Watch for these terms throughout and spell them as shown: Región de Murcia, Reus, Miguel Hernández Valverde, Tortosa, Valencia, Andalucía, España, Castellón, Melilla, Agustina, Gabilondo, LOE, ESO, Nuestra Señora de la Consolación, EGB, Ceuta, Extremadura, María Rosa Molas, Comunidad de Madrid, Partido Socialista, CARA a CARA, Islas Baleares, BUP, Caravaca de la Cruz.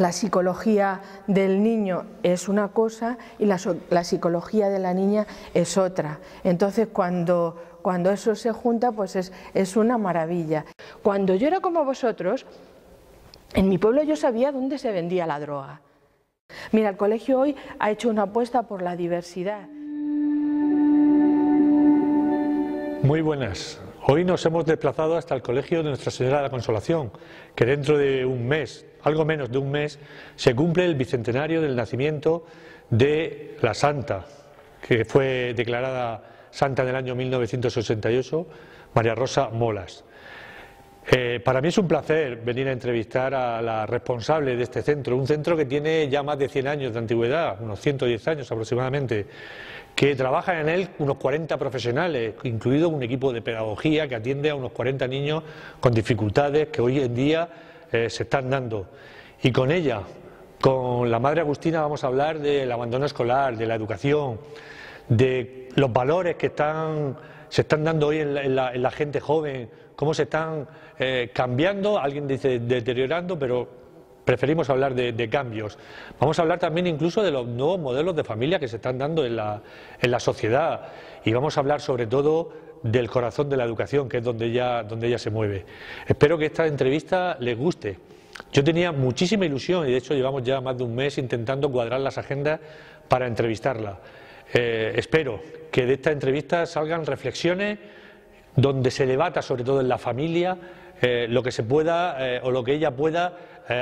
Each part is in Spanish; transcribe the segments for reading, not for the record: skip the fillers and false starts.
la psicología del niño es una cosa y la psicología de la niña es otra. Entonces, cuando eso se junta, pues es una maravilla. Cuando yo era como vosotros, en mi pueblo yo sabía dónde se vendía la droga. Mira, el colegio hoy ha hecho una apuesta por la diversidad. Muy buenas. Hoy nos hemos desplazado hasta el colegio de Nuestra Señora de la Consolación, que dentro de un mes, algo menos de un mes, se cumple el bicentenario del nacimiento de la Santa, que fue declarada Santa en el año 1968, María Rosa Molas. Para mí es un placer venir a entrevistar a la responsable de este centro, un centro que tiene ya más de 100 años de antigüedad, unos 110 años aproximadamente, que trabajan en él unos 40 profesionales, incluido un equipo de pedagogía que atiende a unos 40 niños con dificultades que hoy en día se están dando. Y con ella, con la madre Agustina, vamos a hablar del abandono escolar, de la educación, de los valores que se están dando hoy en la gente joven, cómo se están cambiando, alguien dice deteriorando, pero preferimos hablar de cambios. Vamos a hablar también incluso de los nuevos modelos de familia que se están dando en la sociedad, y vamos a hablar sobre todo del corazón de la educación, que es donde ella se mueve. Espero que esta entrevista les guste. Yo tenía muchísima ilusión y de hecho llevamos ya más de un mes intentando cuadrar las agendas para entrevistarla. Espero que de esta entrevista salgan reflexiones donde se debata, sobre todo en la familia, lo que se pueda o lo que ella pueda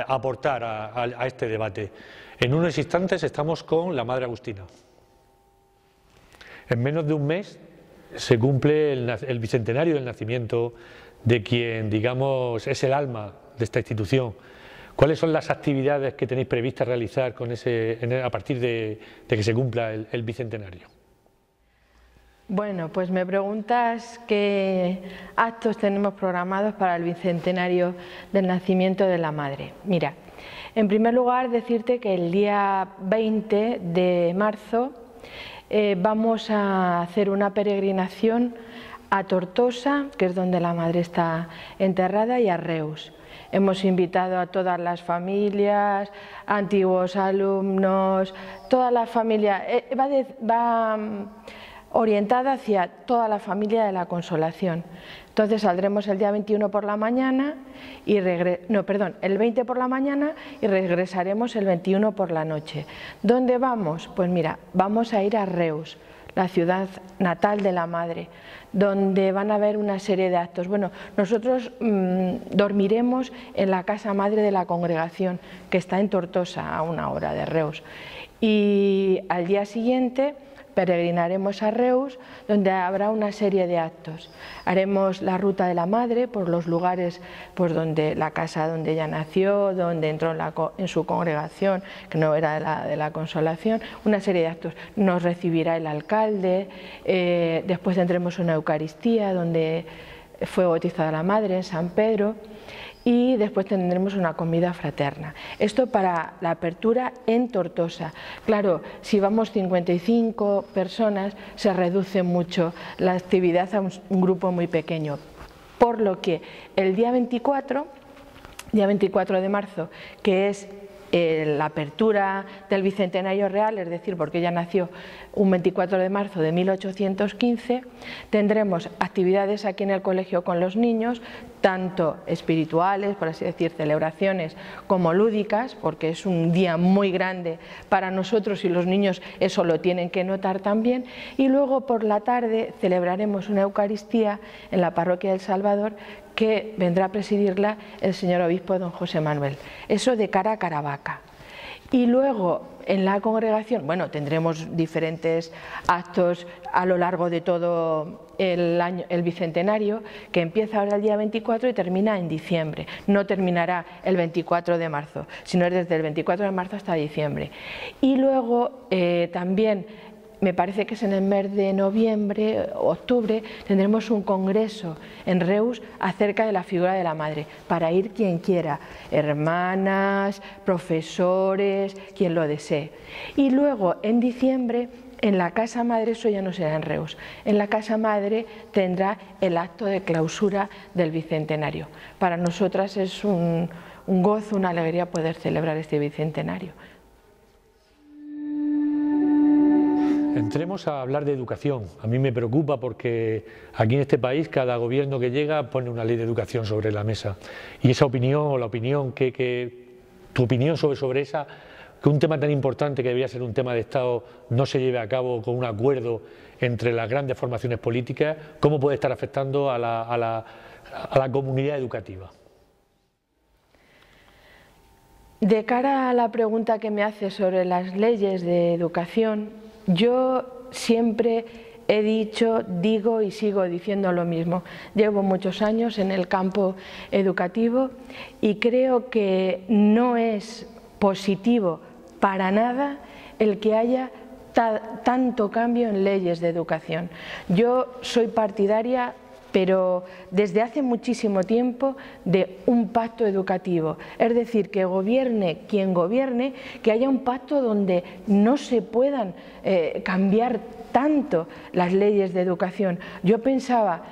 aportar a este debate. En unos instantes estamos con la madre Agustina. En menos de un mes se cumple el bicentenario del nacimiento de quien, digamos, es el alma de esta institución. ¿Cuáles son las actividades que tenéis previstas realizar a partir de que se cumpla el bicentenario? Bueno, pues me preguntas qué actos tenemos programados para el bicentenario del nacimiento de la madre. Mira, en primer lugar decirte que el día 20 de marzo vamos a hacer una peregrinación a Tortosa, que es donde la madre está enterrada, y a Reus. Hemos invitado a todas las familias, antiguos alumnos, toda la familia, va orientada hacia toda la familia de la Consolación. Entonces saldremos el día 21 por la mañana y el 20 por la mañana y regresaremos el 21 por la noche. ¿Dónde vamos? Pues mira, vamos a ir a Reus, la ciudad natal de la madre, donde van a haber una serie de actos. Bueno, nosotros dormiremos en la casa madre de la congregación, que está en Tortosa, a una hora de Reus, y al día siguiente peregrinaremos a Reus, donde habrá una serie de actos. Haremos la ruta de la madre por los lugares, pues donde la casa donde ella nació, donde entró en su congregación, que no era de la Consolación, una serie de actos. Nos recibirá el alcalde, después tendremos una Eucaristía donde fue bautizada la madre en San Pedro, y después tendremos una comida fraterna. Esto para la apertura en Tortosa. Claro, si vamos 55 personas, se reduce mucho la actividad a un grupo muy pequeño. Por lo que el día 24 de marzo, que es la apertura del Bicentenario Real, es decir, porque ella nació un 24 de marzo de 1815, tendremos actividades aquí en el colegio con los niños, tanto espirituales, por así decir, celebraciones, como lúdicas, porque es un día muy grande para nosotros y los niños eso lo tienen que notar también. Y luego por la tarde celebraremos una Eucaristía en la parroquia del Salvador, que vendrá a presidirla el señor obispo don José Manuel. Eso de cara a Caravaca. Y luego en la congregación, bueno, tendremos diferentes actos a lo largo de todo el bicentenario, que empieza ahora el día 24 y termina en diciembre. No terminará el 24 de marzo, sino es desde el 24 de marzo hasta diciembre. Y luego también, me parece que es en el mes de noviembre, octubre, tendremos un congreso en Reus acerca de la figura de la madre, para ir quien quiera, hermanas, profesores, quien lo desee. Y luego en diciembre, en la casa madre, eso ya no será en Reus, en la casa madre tendrá el acto de clausura del bicentenario. Para nosotras es un un gozo, una alegría poder celebrar este bicentenario. Entremos a hablar de educación. A mí me preocupa porque aquí en este país cada gobierno que llega pone una ley de educación sobre la mesa. Y esa opinión o la opinión tu opinión sobre esa, que un tema tan importante que debería ser un tema de Estado no se lleve a cabo con un acuerdo entre las grandes formaciones políticas, ¿cómo puede estar afectando a la comunidad educativa? De cara a la pregunta que me hace sobre las leyes de educación, yo siempre he dicho, digo y sigo diciendo lo mismo. Llevo muchos años en el campo educativo y creo que no es positivo para nada el que haya tanto cambio en leyes de educación. Yo soy partidaria, pero desde hace muchísimo tiempo, de un pacto educativo. Es decir, que gobierne quien gobierne, que haya un pacto donde no se puedan cambiar tanto las leyes de educación. Yo pensaba,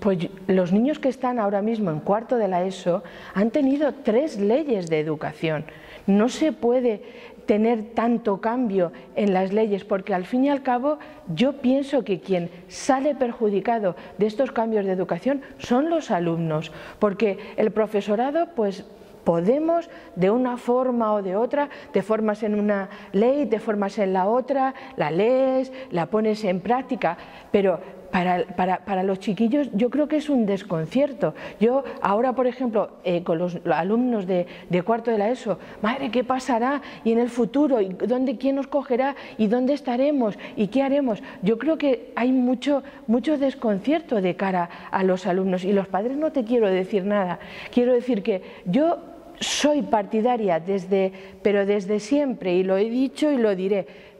pues los niños que están ahora mismo en cuarto de la ESO han tenido 3 leyes de educación. No se puede tener tanto cambio en las leyes, porque al fin y al cabo yo pienso que quien sale perjudicado de estos cambios de educación son los alumnos, porque el profesorado, pues podemos de una forma o de otra, te formas en una ley, te formas en la otra, la lees, la pones en práctica, pero para los chiquillos yo creo que es un desconcierto. Yo ahora, por ejemplo, con los alumnos de cuarto de la ESO, madre, ¿qué pasará? ¿Y en el futuro? ¿Y dónde, quién nos cogerá? ¿Y dónde estaremos? ¿Y qué haremos? Yo creo que hay mucho desconcierto de cara a los alumnos, y los padres no te quiero decir nada. Quiero decir que yo soy partidaria desde siempre, y lo he dicho y lo diré.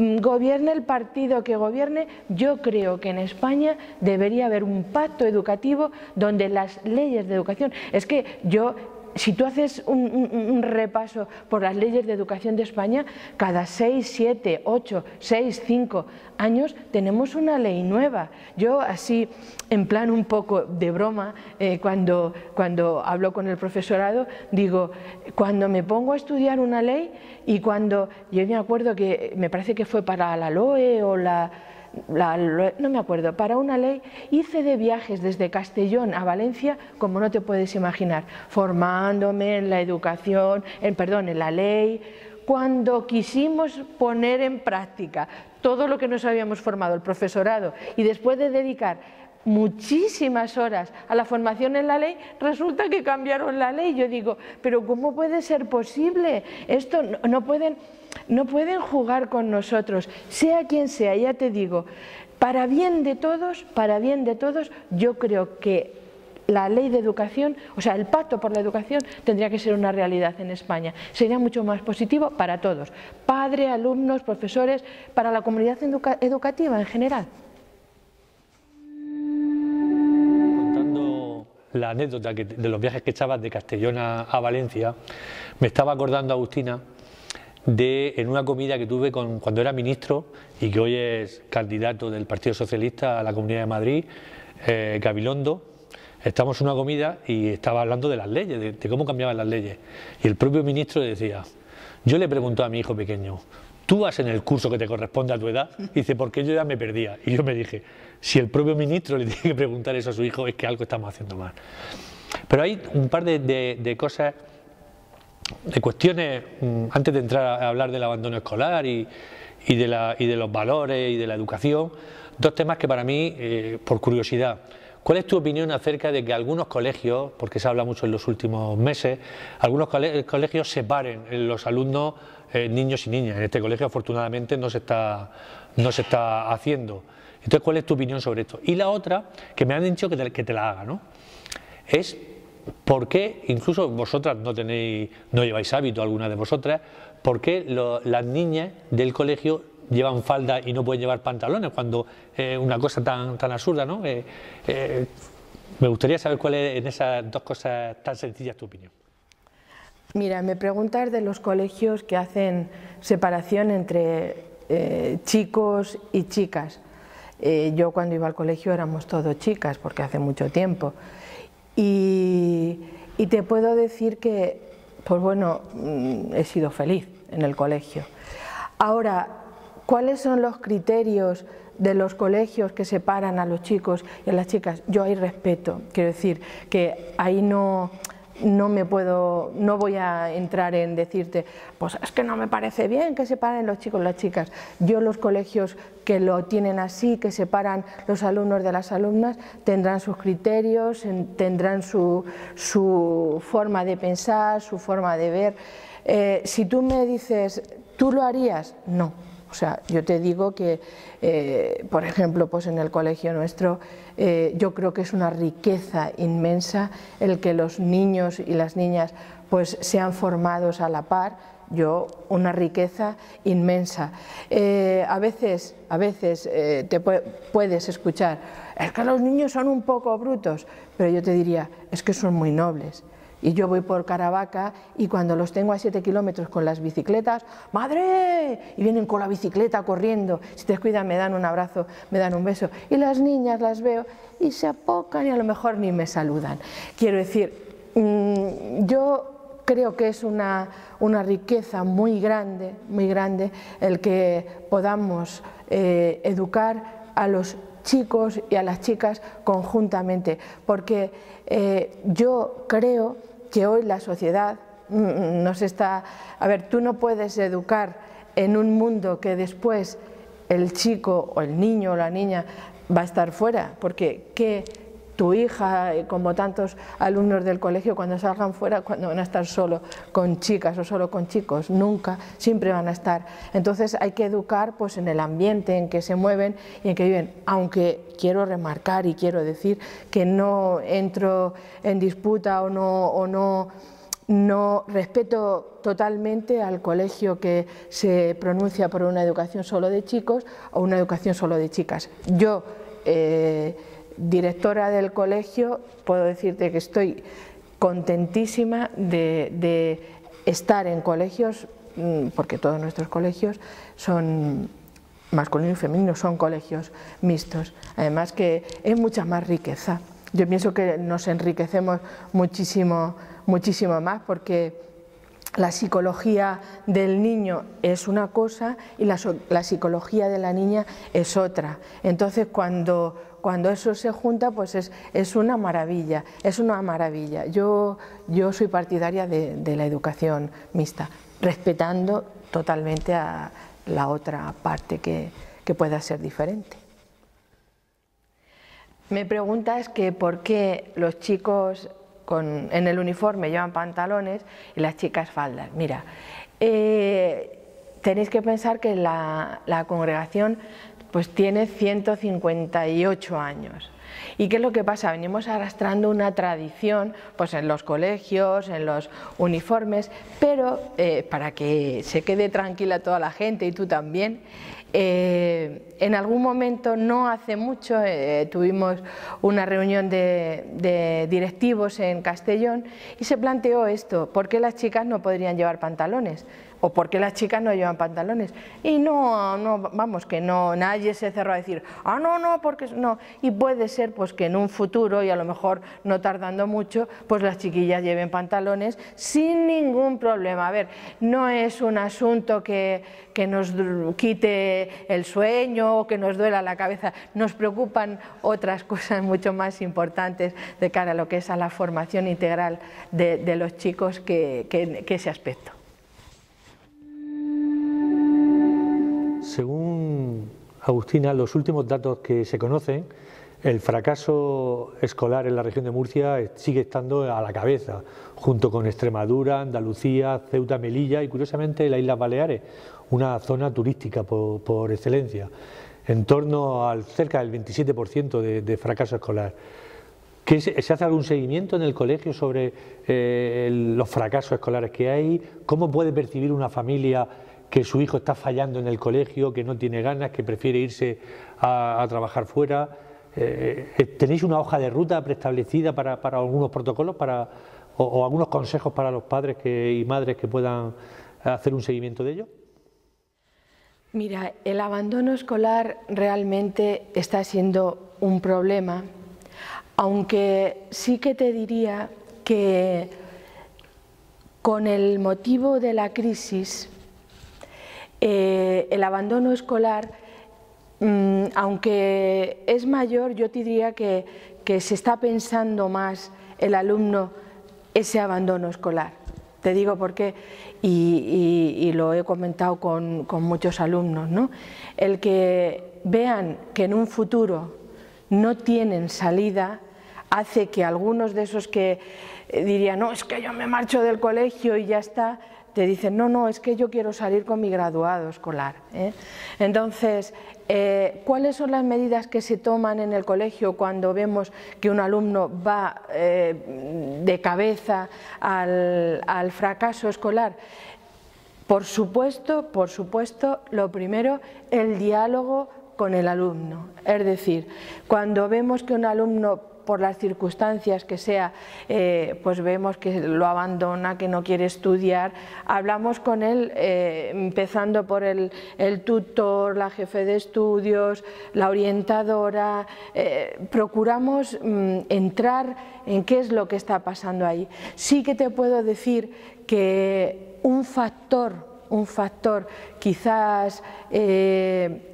Gobierne el partido que gobierne, yo creo que en España debería haber un pacto educativo donde las leyes de educación... Es que yo, si tú haces un repaso por las leyes de educación de España, cada 6, 7, 8, 6, 5 años tenemos una ley nueva. Yo así, en plan un poco de broma, cuando hablo con el profesorado, digo, cuando me pongo a estudiar una ley y cuando, yo me acuerdo que me parece que fue para la LOE o no me acuerdo, para una ley, hice de viajes desde Castellón a Valencia, como no te puedes imaginar, formándome en la educación, en la ley. Cuando quisimos poner en práctica todo lo que nos habíamos formado, el profesorado, y después de dedicar muchísimas horas a la formación en la ley, resulta que cambiaron la ley. Yo digo, pero ¿cómo puede ser posible? Esto no pueden jugar con nosotros, sea quien sea, ya te digo, para bien de todos, yo creo que la ley de educación, o sea, el pacto por la educación tendría que ser una realidad en España. Sería mucho más positivo para todos, padres, alumnos, profesores, para la comunidad educativa en general. La anécdota de los viajes que echabas de Castellón a Valencia, me estaba acordando, Agustina, en una comida que tuve cuando era ministro y que hoy es candidato del Partido Socialista a la Comunidad de Madrid, Gabilondo. Estamos en una comida y estaba hablando de las leyes, de cómo cambiaban las leyes. Y el propio ministro decía, yo le pregunto a mi hijo pequeño, ¿tú vas en el curso que te corresponde a tu edad? Y dice, porque yo ya me perdía. Y yo me dije, si el propio ministro le tiene que preguntar eso a su hijo, es que algo estamos haciendo mal. Pero hay un par de cosas, de cuestiones, antes de entrar a hablar del abandono escolar y de los valores y de la educación, dos temas que para mí, por curiosidad, ¿cuál es tu opinión acerca de que algunos colegios, porque se habla mucho en los últimos meses, algunos colegios separen los alumnos, niños y niñas? En este colegio afortunadamente no se está haciendo. Entonces, ¿cuál es tu opinión sobre esto? Y la otra, que me han dicho que te la haga, ¿no?, es por qué, incluso vosotras no lleváis hábito, algunas de vosotras, por qué las niñas del colegio llevan falda y no pueden llevar pantalones, cuando una cosa tan absurda, ¿no? Me gustaría saber cuál es, en esas dos cosas tan sencillas, tu opinión. Mira, me preguntas de los colegios que hacen separación entre chicos y chicas. Yo cuando iba al colegio éramos todos chicas, porque hace mucho tiempo. Y Y te puedo decir que, pues bueno, he sido feliz en el colegio. Ahora, ¿cuáles son los criterios de los colegios que separan a los chicos y a las chicas? Yo ahí respeto, quiero decir que ahí no voy a entrar en decirte, pues es que no me parece bien que separen los chicos y las chicas. Yo los colegios que lo tienen así, que separan los alumnos de las alumnas, tendrán sus criterios, tendrán su forma de pensar, su forma de ver. Si tú me dices, ¿tú lo harías? No. O sea, yo te digo que, por ejemplo, pues en el colegio nuestro, yo creo que es una riqueza inmensa el que los niños y las niñas pues sean formados a la par. Yo, una riqueza inmensa. A veces te puedes escuchar, es que los niños son un poco brutos, pero yo te diría, es que son muy nobles. Y yo voy por Caravaca y cuando los tengo a 7 kilómetros con las bicicletas, ¡madre! Y vienen con la bicicleta corriendo, si te descuidan me dan un abrazo, me dan un beso. Y las niñas las veo y se apocan y a lo mejor ni me saludan. Quiero decir, yo creo que es una riqueza muy grande el que podamos educar a los chicos y a las chicas conjuntamente, porque yo creo que hoy la sociedad nos está... A ver, tú no puedes educar en un mundo que después el chico o el niño o la niña va a estar fuera, porque que tu hija, como tantos alumnos del colegio, cuando salgan fuera, cuando van a estar solo con chicas o solo con chicos, nunca, siempre van a estar. Entonces hay que educar pues en el ambiente en que se mueven y en que viven, aunque quiero remarcar y quiero decir que no entro en disputa no respeto totalmente al colegio que se pronuncia por una educación solo de chicos o una educación solo de chicas. Yo, directora del colegio, puedo decirte que estoy contentísima de estar en colegios, porque todos nuestros colegios son masculinos y femeninos, son colegios mixtos. Además que es mucha más riqueza. Yo pienso que nos enriquecemos muchísimo, muchísimo más porque la psicología del niño es una cosa y la psicología de la niña es otra. Entonces cuando eso se junta, pues es una maravilla, es una maravilla. Yo soy partidaria de la educación mixta, respetando totalmente a la otra parte que pueda ser diferente. Me preguntas que por qué los chicos en el uniforme llevan pantalones y las chicas faldas. Mira, tenéis que pensar que la congregación pues tiene 158 años. ¿Y qué es lo que pasa? Venimos arrastrando una tradición pues en los colegios, en los uniformes, pero para que se quede tranquila toda la gente y tú también, en algún momento, no hace mucho, tuvimos una reunión de directivos en Castellón y se planteó esto, ¿por qué las chicas no podrían llevar pantalones? ¿O por qué las chicas no llevan pantalones? Y nadie se cerró a decir, ah, no, porque no. Y puede ser pues que en un futuro, y a lo mejor no tardando mucho, pues las chiquillas lleven pantalones sin ningún problema. A ver, no es un asunto que nos quite el sueño o que nos duela la cabeza. Nos preocupan otras cosas mucho más importantes de cara a lo que es a la formación integral de los chicos que ese aspecto. Según Agustina, los últimos datos que se conocen, el fracaso escolar en la región de Murcia sigue estando a la cabeza, junto con Extremadura, Andalucía, Ceuta, Melilla y, curiosamente, las Islas Baleares, una zona turística por excelencia, en torno al cerca del 27% de fracaso escolar. ¿Se hace algún seguimiento en el colegio sobre los fracasos escolares que hay? ¿Cómo puede percibir una familia que su hijo está fallando en el colegio, que no tiene ganas, que prefiere irse a trabajar fuera? ¿Tenéis una hoja de ruta preestablecida para algunos protocolos o algunos consejos para los padres y madres que puedan hacer un seguimiento de ello? Mira, el abandono escolar realmente está siendo un problema, aunque sí que te diría que con el motivo de la crisis, el abandono escolar, aunque es mayor, yo te diría que se está pensando más el alumno ese abandono escolar. Te digo por qué, y lo he comentado con muchos alumnos, ¿no? El que vean que en un futuro no tienen salida hace que algunos de esos que dirían, no, es que yo me marcho del colegio y ya está, te dicen, no, no, es que yo quiero salir con mi graduado escolar, ¿eh? Entonces, ¿cuáles son las medidas que se toman en el colegio cuando vemos que un alumno va de cabeza al fracaso escolar? Por supuesto, lo primero, el diálogo con el alumno. Es decir, cuando vemos que un alumno, por las circunstancias que sea, pues vemos que lo abandona, que no quiere estudiar, hablamos con él, empezando por el tutor, la jefe de estudios, la orientadora, procuramos entrar en qué es lo que está pasando ahí. Sí que te puedo decir que un factor quizás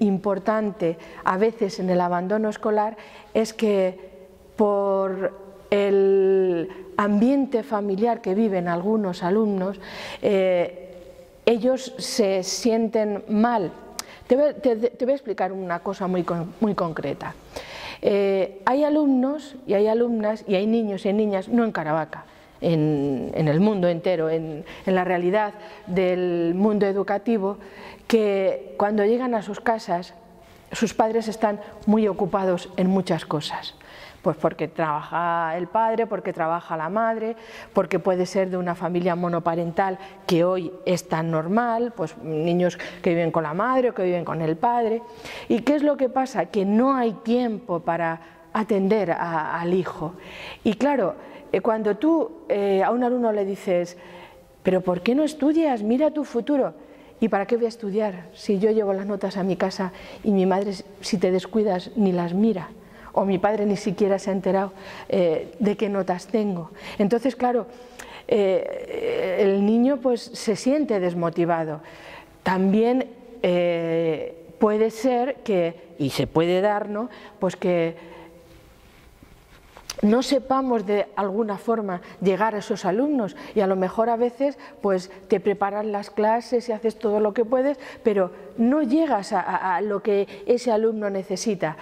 importante a veces en el abandono escolar es que por el ambiente familiar que viven algunos alumnos, ellos se sienten mal. Te voy a explicar una cosa muy concreta. Hay alumnos y hay alumnas y hay niños y hay niñas, no en Caravaca, en el mundo entero, en la realidad del mundo educativo, que cuando llegan a sus casas, sus padres están muy ocupados en muchas cosas. Pues porque trabaja el padre, porque trabaja la madre, porque puede ser de una familia monoparental que hoy es tan normal, pues niños que viven con la madre o que viven con el padre. ¿Y qué es lo que pasa? Que no hay tiempo para atender al hijo. Y claro, cuando tú a un alumno le dices, pero ¿por qué no estudias? Mira tu futuro. ¿Y para qué voy a estudiar si yo llevo las notas a mi casa y mi madre, si te descuidas, ni las mira? O mi padre ni siquiera se ha enterado de qué notas tengo. Entonces, claro, el niño pues se siente desmotivado. También puede ser que, y se puede dar, ¿no?, pues que no sepamos de alguna forma llegar a esos alumnos, y a lo mejor a veces pues te preparan las clases y haces todo lo que puedes, pero no llegas a lo que ese alumno necesita.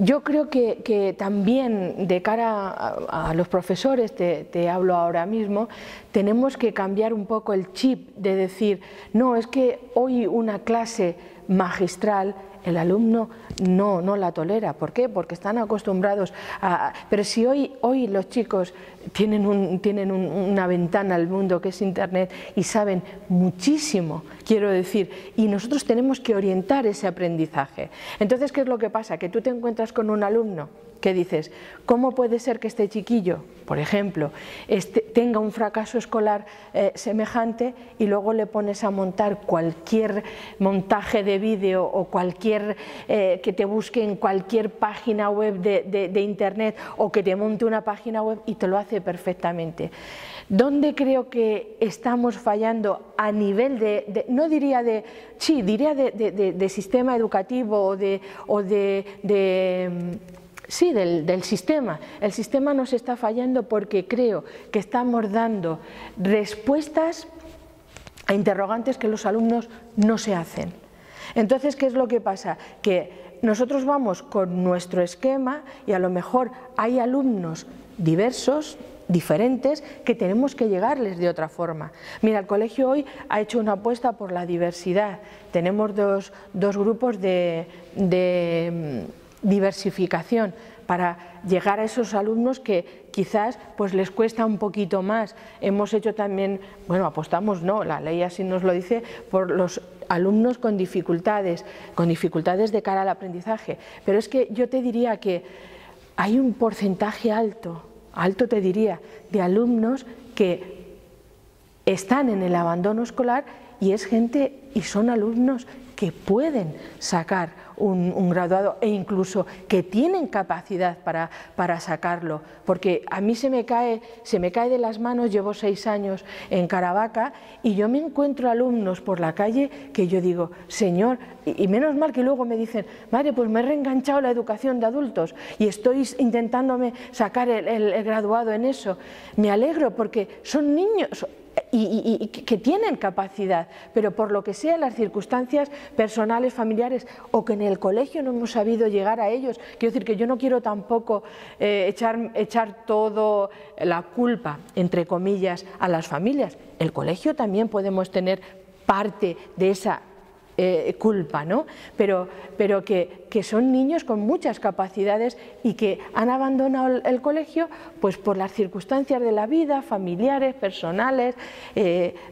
Yo creo que también de cara a los profesores, te hablo ahora mismo, tenemos que cambiar un poco el chip de decir, no, es que hoy una clase magistral el alumno no la tolera. ¿Por qué? Porque están acostumbrados a... Pero si hoy los chicos tienen una ventana al mundo que es Internet y saben muchísimo, quiero decir, y nosotros tenemos que orientar ese aprendizaje. Entonces, ¿qué es lo que pasa? Que tú te encuentras con un alumno que dices, ¿cómo puede ser que este chiquillo, por ejemplo, tenga un fracaso escolar semejante, y luego le pones a montar cualquier montaje de vídeo o cualquier que te busque en cualquier página web de Internet, o que te monte una página web y te lo hace perfectamente? ¿Dónde creo que estamos fallando a nivel de sistema educativo del sistema? El sistema nos está fallando porque creo que estamos dando respuestas a interrogantes que los alumnos no se hacen. Entonces, ¿qué es lo que pasa? Que nosotros vamos con nuestro esquema y a lo mejor hay alumnos diversos, diferentes, que tenemos que llegarles de otra forma. Mira, el colegio hoy ha hecho una apuesta por la diversidad. Tenemos dos grupos de diversificación para llegar a esos alumnos que quizás pues les cuesta un poquito más. Hemos hecho también, bueno, apostamos, no, la ley así nos lo dice, por los alumnos con dificultades de cara al aprendizaje. Pero es que yo te diría que hay un porcentaje alto te diría, de alumnos que están en el abandono escolar, y es gente y son alumnos que pueden sacar un graduado e incluso que tienen capacidad para sacarlo, porque a mí se me cae de las manos. Llevo 6 años en Caravaca y yo me encuentro alumnos por la calle que yo digo, señor, y menos mal que luego me dicen, madre, pues me he reenganchado la educación de adultos y estoy intentándome sacar el graduado en eso. Me alegro porque son niños y que tienen capacidad, pero por lo que sea, las circunstancias personales, familiares, o que en el colegio no hemos sabido llegar a ellos. Quiero decir que yo no quiero tampoco echar toda la culpa, entre comillas, a las familias. El colegio también podemos tener parte de esa culpa, ¿no? Pero que son niños con muchas capacidades y que han abandonado el colegio pues por las circunstancias de la vida, familiares, personales.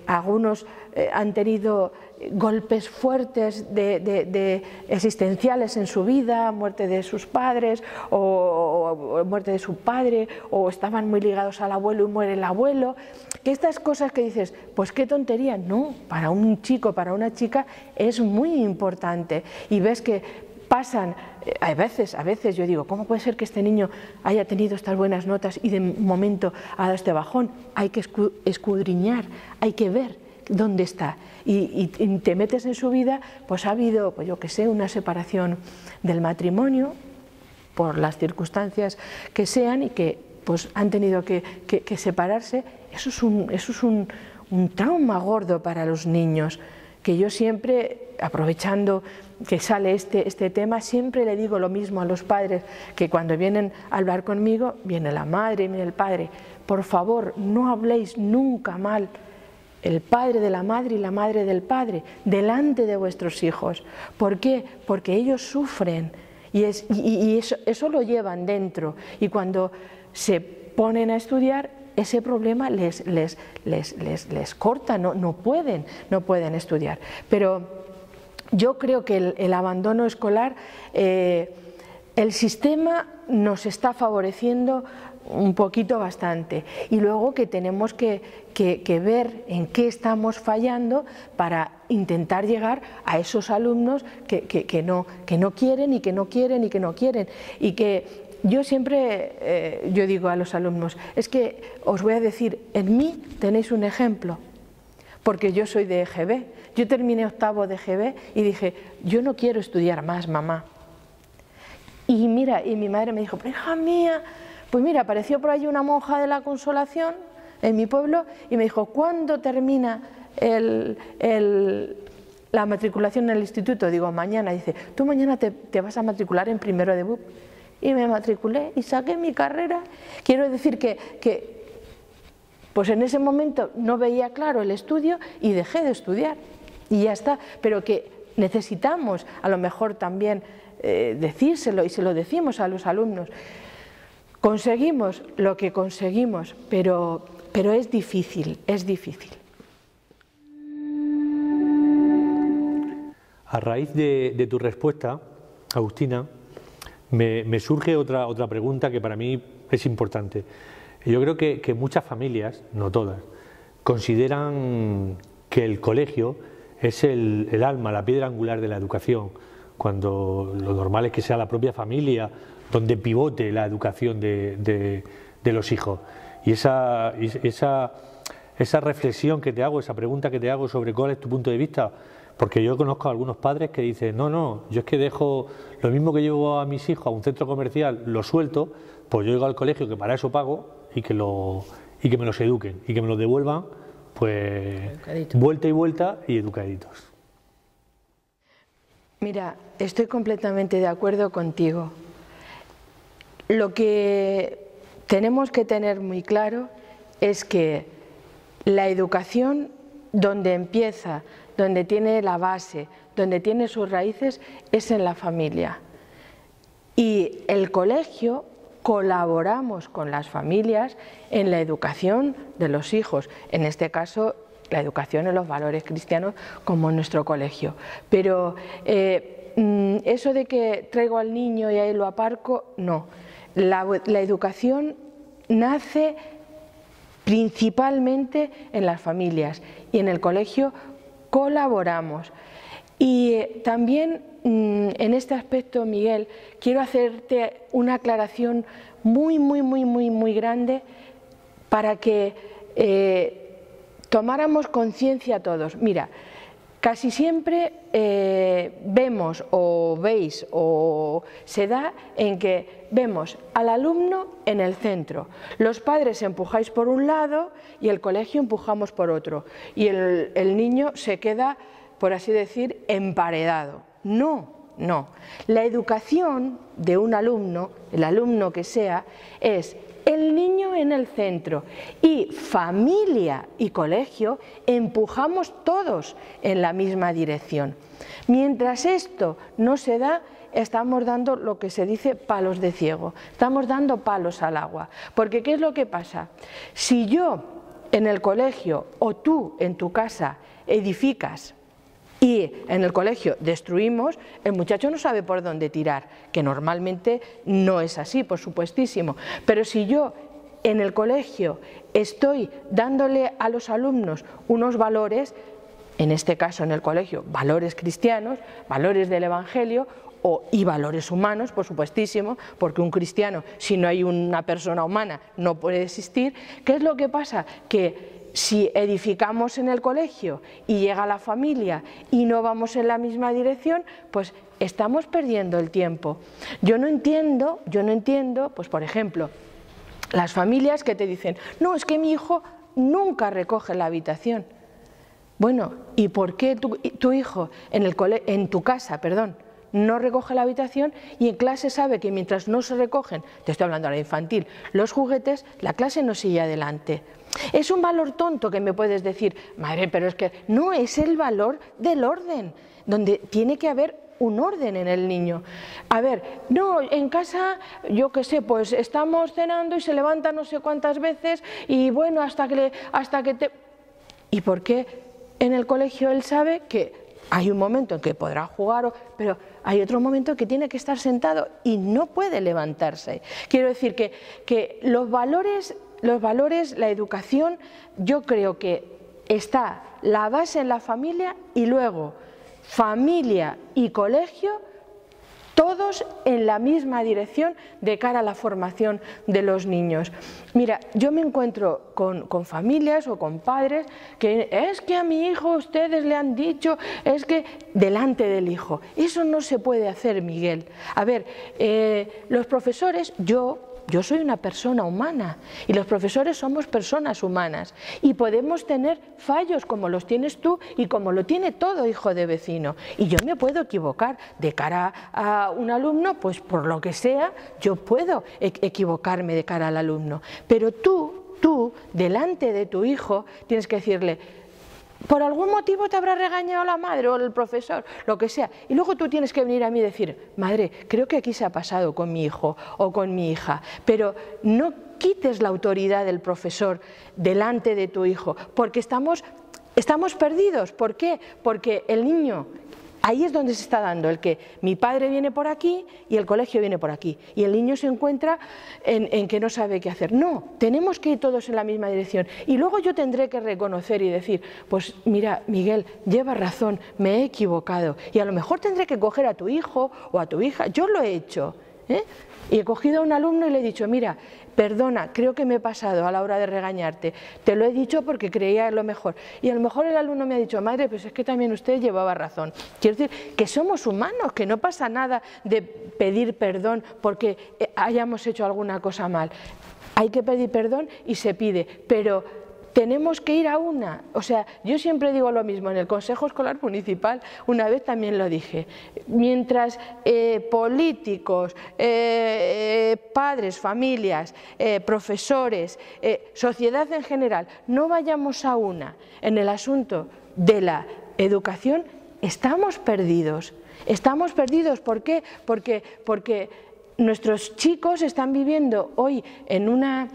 Algunos han tenido golpes fuertes de existenciales en su vida, muerte de sus padres o muerte de su padre, o estaban muy ligados al abuelo y muere el abuelo. Que estas cosas que dices, pues qué tontería, no, para un chico, para una chica es muy importante, y ves que pasan, a veces yo digo, ¿cómo puede ser que este niño haya tenido estas buenas notas y de momento ha dado este bajón? Hay que escudriñar, hay que ver dónde está, y te metes en su vida. Pues ha habido, pues yo que sé, una separación del matrimonio por las circunstancias que sean y que pues han tenido que separarse. Eso es un trauma gordo para los niños, que yo siempre, aprovechando que sale este tema, siempre le digo lo mismo a los padres, que cuando vienen a hablar conmigo, viene la madre, viene el padre, por favor, no habléis nunca mal el padre de la madre y la madre del padre delante de vuestros hijos. ¿Por qué? Porque ellos sufren y eso lo llevan dentro, y cuando se ponen a estudiar, ese problema les corta, no pueden estudiar. Pero yo creo que el abandono escolar, el sistema nos está favoreciendo un poquito bastante, y luego que tenemos que ver en qué estamos fallando para intentar llegar a esos alumnos que no quieren y que... Yo siempre yo digo a los alumnos, es que os voy a decir, en mí tenéis un ejemplo, porque yo soy de EGB, yo terminé 8º de EGB y dije, yo no quiero estudiar más, mamá. Y mira, y mi madre me dijo, pero hija mía, pues mira, apareció por allí una monja de la Consolación en mi pueblo y me dijo, ¿cuándo termina la matriculación en el instituto? Digo, mañana. Dice, tú mañana te vas a matricular en 1º de BUP. Y me matriculé y saqué mi carrera. Quiero decir que pues en ese momento no veía claro el estudio y dejé de estudiar y ya está. Pero que necesitamos a lo mejor también decírselo, y se lo decimos a los alumnos. Conseguimos lo que conseguimos, pero es difícil, es difícil. A raíz de tu respuesta, Agustina, me surge otra pregunta que para mí es importante. Yo creo que muchas familias, no todas, consideran que el colegio es el alma, la piedra angular de la educación, cuando lo normal es que sea la propia familia donde pivote la educación de los hijos. Y esa reflexión que te hago, esa pregunta que te hago sobre cuál es tu punto de vista. Porque yo conozco a algunos padres que dicen, no, yo es que dejo lo mismo que llevo a mis hijos a un centro comercial, lo suelto, pues yo llego al colegio, que para eso pago, y que me los eduquen, y que me los devuelvan, pues educadito. Vuelta y vuelta y educaditos. Mira, estoy completamente de acuerdo contigo. Lo que tenemos que tener muy claro es que la educación, donde empieza, donde tiene la base, donde tiene sus raíces, es en la familia. Y el colegio colaboramos con las familias en la educación de los hijos, en este caso la educación en los valores cristianos, como nuestro colegio. Pero eso de que traigo al niño y ahí lo aparco, no. La educación nace principalmente en las familias, y en el colegio colaboramos. Y también en este aspecto, Miguel, quiero hacerte una aclaración muy grande para que tomáramos conciencia todos. Mira, casi siempre vemos o veis o se da en que vemos al alumno en el centro. Los padres empujáis por un lado y el colegio empujamos por otro. Y el niño se queda, por así decir, emparedado. No, no. La educación de un alumno, el alumno que sea, es el niño en el centro, y familia y colegio empujamos todos en la misma dirección. Mientras esto no se da, estamos dando lo que se dice palos de ciego, estamos dando palos al agua. Porque ¿qué es lo que pasa? Si yo en el colegio o tú en tu casa edificas y en el colegio destruimos, el muchacho no sabe por dónde tirar, que normalmente no es así, por supuestísimo. Pero si yo en el colegio estoy dándole a los alumnos unos valores, en este caso en el colegio, valores cristianos, valores del Evangelio y valores humanos, por supuestísimo, porque un cristiano, si no hay una persona humana, no puede existir. ¿Qué es lo que pasa? Que si edificamos en el colegio y llega la familia y no vamos en la misma dirección, pues estamos perdiendo el tiempo. Yo no entiendo, pues por ejemplo, las familias que te dicen, no, es que mi hijo nunca recoge la habitación. Bueno, ¿y por qué tu hijo en tu casa, perdón, no recoge la habitación y en clase sabe que mientras no se recogen, te estoy hablando ahora infantil, los juguetes, la clase no sigue adelante? Es un valor tonto que me puedes decir, madre, pero es que no, es el valor del orden, donde tiene que haber un orden en el niño. A ver, no, en casa, yo qué sé, pues estamos cenando y se levanta no sé cuántas veces y bueno, hasta que te... ¿Y por qué en el colegio él sabe que hay un momento en que podrá jugar, pero hay otro momento que tiene que estar sentado y no puede levantarse? Quiero decir que los valores, la educación, yo creo que está la base en la familia y luego familia y colegio, todos en la misma dirección de cara a la formación de los niños. Mira, yo me encuentro con familias o con padres que es que a mi hijo ustedes le han dicho, es que delante del hijo. Eso no se puede hacer, Miguel. A ver, los profesores, yo soy una persona humana y los profesores somos personas humanas y podemos tener fallos como los tienes tú y como lo tiene todo hijo de vecino, y yo me puedo equivocar de cara a un alumno, pues por lo que sea, yo puedo equivocarme de cara al alumno, pero tú delante de tu hijo tienes que decirle, por algún motivo te habrá regañado la madre o el profesor, lo que sea. Y luego tú tienes que venir a mí y decir, madre, creo que aquí se ha pasado con mi hijo o con mi hija. Pero no quites la autoridad del profesor delante de tu hijo, porque estamos perdidos. ¿Por qué? Porque el niño, ahí es donde se está dando el que mi padre viene por aquí y el colegio viene por aquí. Y el niño se encuentra en que no sabe qué hacer. No, tenemos que ir todos en la misma dirección. Y luego yo tendré que reconocer y decir, pues mira, Miguel, lleva razón, me he equivocado. Y a lo mejor tendré que coger a tu hijo o a tu hija. Yo lo he hecho, ¿eh? Y he cogido a un alumno y le he dicho, mira, perdona, creo que me he pasado a la hora de regañarte, te lo he dicho porque creía lo mejor. Y a lo mejor el alumno me ha dicho, madre, pues es que también usted llevaba razón. Quiero decir que somos humanos, que no pasa nada de pedir perdón porque hayamos hecho alguna cosa mal. Hay que pedir perdón y se pide, pero tenemos que ir a una. O sea, yo siempre digo lo mismo, en el Consejo Escolar Municipal una vez también lo dije, mientras políticos, padres, familias, profesores, sociedad en general, no vayamos a una en el asunto de la educación, estamos perdidos. ¿Por qué? Porque nuestros chicos están viviendo hoy en una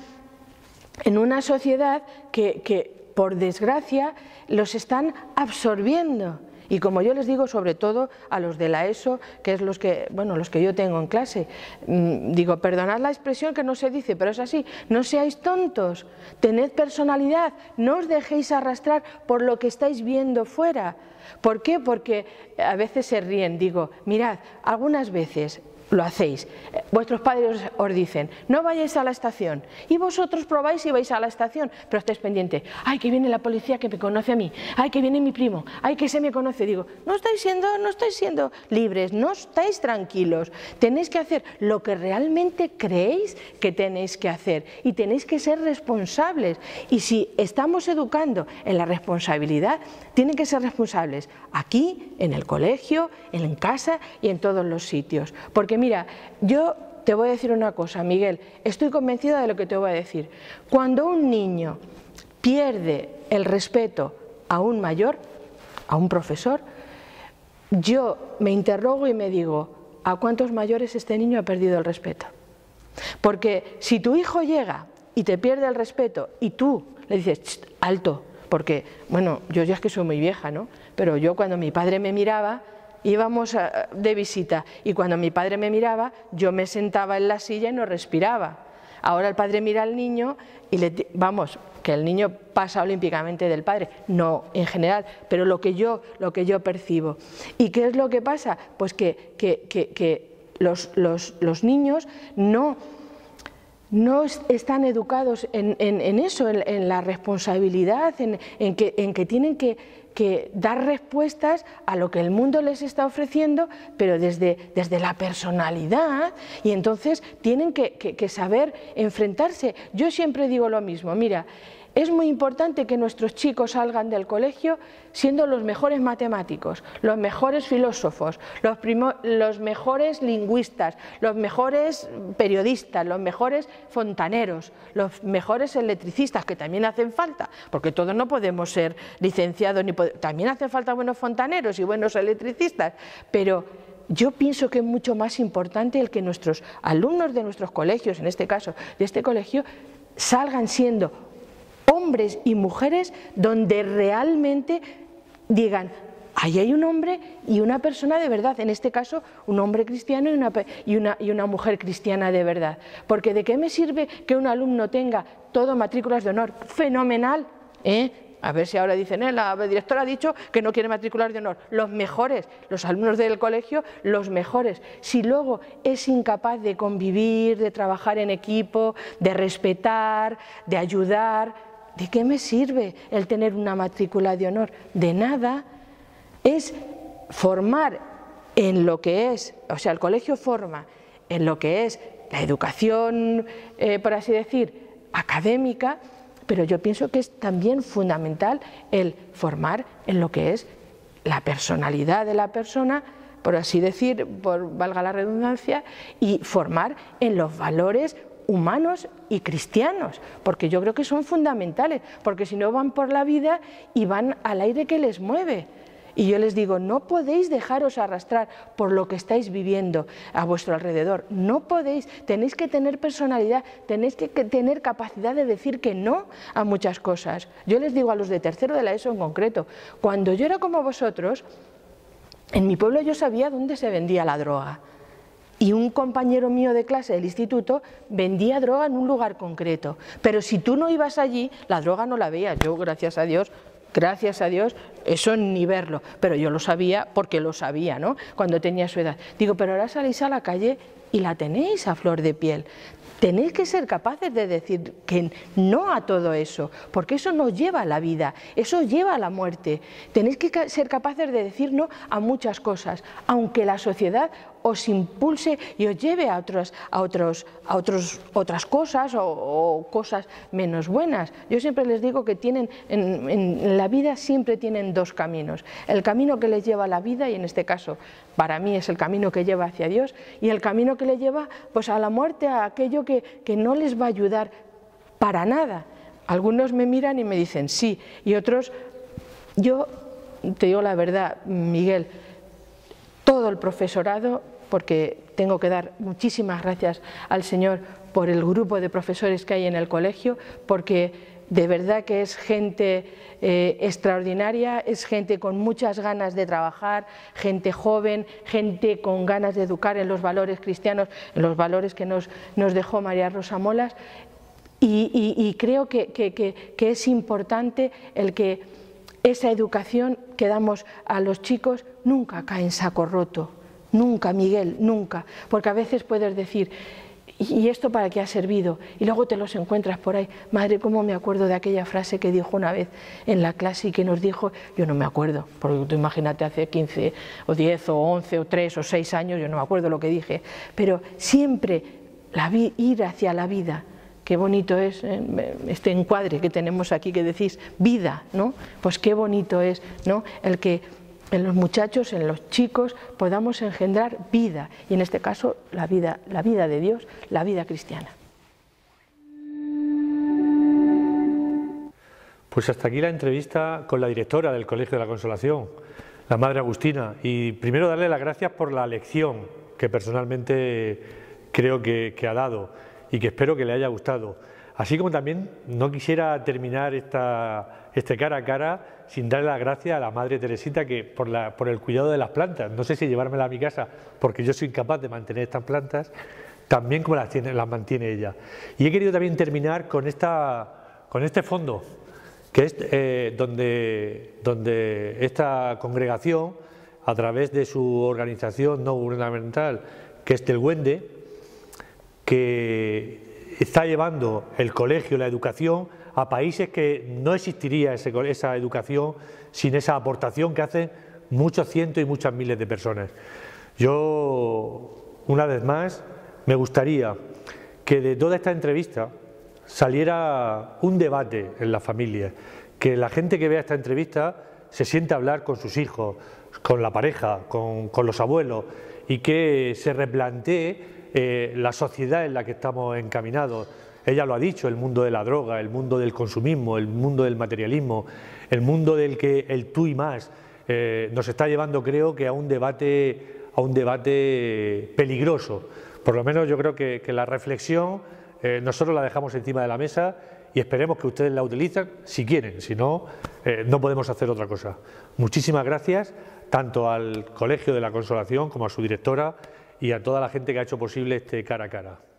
sociedad que por desgracia los están absorbiendo, y como yo les digo, sobre todo a los de la ESO, que es los que yo tengo en clase, digo, perdonad la expresión que no se dice, pero es así, no seáis tontos, tened personalidad, no os dejéis arrastrar por lo que estáis viendo fuera, ¿Por qué? Porque a veces se ríen, digo, mirad, algunas veces lo hacéis, vuestros padres os dicen, no vayáis a la estación, y vosotros probáis y vais a la estación, pero estáis pendiente, ay, que viene la policía que me conoce a mí, ay, que viene mi primo, ay, que se me conoce, digo, no estáis siendo libres, no estáis tranquilos, tenéis que hacer lo que realmente creéis que tenéis que hacer, y tenéis que ser responsables, y si estamos educando en la responsabilidad, tienen que ser responsables, aquí, en el colegio, en casa, y en todos los sitios, porque mira, yo te voy a decir una cosa, Miguel, estoy convencida de lo que te voy a decir. Cuando un niño pierde el respeto a un mayor, a un profesor, yo me interrogo y me digo, ¿a cuántos mayores este niño ha perdido el respeto? Porque si tu hijo llega y te pierde el respeto y tú le dices, alto, porque, bueno, yo ya es que soy muy vieja, ¿no? Pero yo cuando mi padre me miraba, íbamos de visita y cuando mi padre me miraba, yo me sentaba en la silla y no respiraba. Ahora el padre mira al niño y le... Vamos, que el niño pasa olímpicamente del padre, no en general, pero lo que yo percibo. ¿Y qué es lo que pasa? Pues que los niños no están educados en eso, en la responsabilidad, en que tienen que dar respuestas a lo que el mundo les está ofreciendo, pero desde la personalidad, y entonces tienen que saber enfrentarse. Yo siempre digo lo mismo, mira, es muy importante que nuestros chicos salgan del colegio siendo los mejores matemáticos, los mejores filósofos, los mejores lingüistas, los mejores periodistas, los mejores fontaneros, los mejores electricistas, que también hacen falta, porque todos no podemos ser licenciados, también hacen falta buenos fontaneros y buenos electricistas, pero yo pienso que es mucho más importante el que nuestros alumnos de nuestros colegios, en este caso de este colegio, salgan siendo hombres y mujeres donde realmente digan, ahí hay un hombre y una persona de verdad, en este caso un hombre cristiano y una mujer cristiana de verdad, porque ¿de qué me sirve que un alumno tenga todo matrículas de honor? Fenomenal, ¿eh? A ver si ahora dicen, la directora ha dicho que no quiere matrículas de honor. Los mejores, los alumnos del colegio, los mejores. Si luego es incapaz de convivir, de trabajar en equipo, de respetar, de ayudar, ¿de qué me sirve el tener una matrícula de honor? De nada. Es formar en lo que es, o sea, el colegio forma en lo que es la educación, por así decir, académica, pero yo pienso que es también fundamental el formar en lo que es la personalidad de la persona, por así decir, valga la redundancia, y formar en los valores humanos y cristianos, porque yo creo que son fundamentales, porque si no van por la vida y van al aire que les mueve. Y yo les digo, no podéis dejaros arrastrar por lo que estáis viviendo a vuestro alrededor, no podéis, tenéis que tener personalidad, tenéis que tener capacidad de decir que no a muchas cosas. Yo les digo a los de tercero de la ESO en concreto, cuando yo era como vosotros, en mi pueblo yo sabía dónde se vendía la droga. Y un compañero mío de clase del instituto vendía droga en un lugar concreto, pero si tú no ibas allí, la droga no la veías. Yo, gracias a Dios, eso ni verlo, pero yo lo sabía porque lo sabía, ¿no?, cuando tenía su edad. Digo, pero ahora salís a la calle y la tenéis a flor de piel. Tenéis que ser capaces de decir que no a todo eso, porque eso nos lleva a la vida, eso lleva a la muerte. Tenéis que ser capaces de decir no a muchas cosas, aunque la sociedad os impulse y os lleve a otras cosas o cosas menos buenas. Yo siempre les digo que tienen en la vida siempre tienen dos caminos, el camino que les lleva a la vida, y en este caso para mí es el camino que lleva hacia Dios, y el camino que les lleva pues a la muerte, a aquello que no les va a ayudar para nada. Algunos me miran y me dicen sí, y otros, yo te digo la verdad, Miguel, todo el profesorado, porque tengo que dar muchísimas gracias al Señor por el grupo de profesores que hay en el colegio, porque de verdad que es gente extraordinaria, es gente con muchas ganas de trabajar, gente joven, gente con ganas de educar en los valores cristianos, en los valores que nos dejó María Rosa Molas, y creo que es importante el que Esa educación que damos a los chicos nunca cae en saco roto, nunca, Miguel, nunca, porque a veces puedes decir, ¿y esto para qué ha servido? Y luego te los encuentras por ahí. Madre, ¿cómo me acuerdo de aquella frase que dijo una vez en la clase y que nos dijo? Yo no me acuerdo, porque tú imagínate hace 15 o 10 o 11 o 3 o 6 años, yo no me acuerdo lo que dije, pero siempre ir hacia la vida. Qué bonito es este encuadre que tenemos aquí que decís vida, ¿no? Pues qué bonito es, ¿no?, el que en los muchachos, en los chicos, podamos engendrar vida, y en este caso la vida de Dios, la vida cristiana. Pues hasta aquí la entrevista con la directora del Colegio de la Consolación, la Madre Agustina, y primero darle las gracias por la lección que personalmente creo que ha dado, y que espero que le haya gustado. Así como también no quisiera terminar este cara a cara sin darle las gracias a la Madre Teresita que por el cuidado de las plantas. No sé si llevármela a mi casa, porque yo soy incapaz de mantener estas plantas, también como las mantiene ella. Y he querido también terminar con este fondo, que es donde esta congregación, a través de su organización no gubernamental, que es del Güende, que está llevando el colegio, la educación, a países que no existiría esa educación sin esa aportación que hacen muchos cientos y muchas miles de personas. Yo, una vez más, me gustaría que de toda esta entrevista saliera un debate en la familia, que la gente que vea esta entrevista se siente a hablar con sus hijos, con la pareja, con los abuelos, y que se replantee la sociedad en la que estamos encaminados. Ella lo ha dicho, el mundo de la droga, el mundo del consumismo, el mundo del materialismo, el mundo del que el tú y más nos está llevando, creo que a un debate peligroso. Por lo menos yo creo que la reflexión nosotros la dejamos encima de la mesa y esperemos que ustedes la utilicen si quieren, si no, no podemos hacer otra cosa. Muchísimas gracias tanto al Colegio de la Consolación como a su directora y a toda la gente que ha hecho posible este cara a cara.